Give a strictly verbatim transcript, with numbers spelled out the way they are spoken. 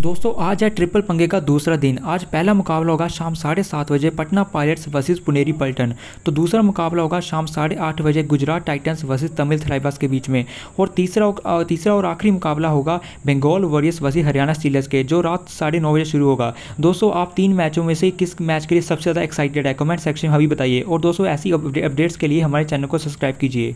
दोस्तों आज है ट्रिपल पंगे का दूसरा दिन। आज पहला मुकाबला होगा शाम साढ़े सात बजे पटना पायलट्स वर्सेस पुनेरी पल्टन, तो दूसरा मुकाबला होगा शाम साढ़े आठ बजे गुजरात टाइटन्स वर्सेस तमिल थलाइवास के बीच में, और तीसरा तीसरा और आखिरी मुकाबला होगा Bengal Warriors versus Haryana Steelers के, जो रात साढ़े नौ बजे शुरू होगा। दोस्तों आप तीन मैचों में से किस मैच के लिए सबसे ज़्यादा एक्साइटेड है, कमेंट सेक्शन में अभी बताइए। और दोस्तों ऐसी अपडेट्स के लिए हमारे चैनल को सब्सक्राइब कीजिए।